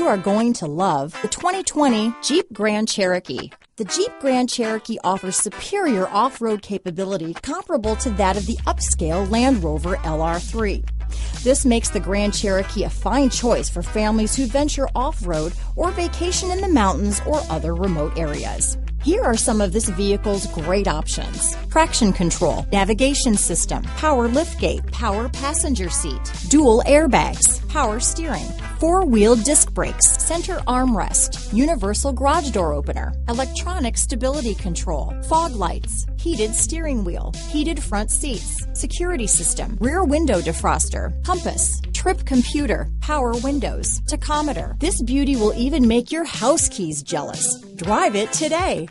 you are going to love the 2020 Jeep Grand Cherokee. The Jeep Grand Cherokee offers superior off-road capability comparable to that of the upscale Land Rover LR3. This makes the Grand Cherokee a fine choice for families who venture off-road or vacation in the mountains or other remote areas. Here are some of this vehicle's great options: traction control, navigation system, power liftgate, power passenger seat, dual airbags, power steering, four-wheel disc brakes, center armrest, universal garage door opener, electronic stability control, fog lights, heated steering wheel, heated front seats, security system, rear window defroster, compass, trip computer, power windows, tachometer. This beauty will even make your house keys jealous. Drive it today.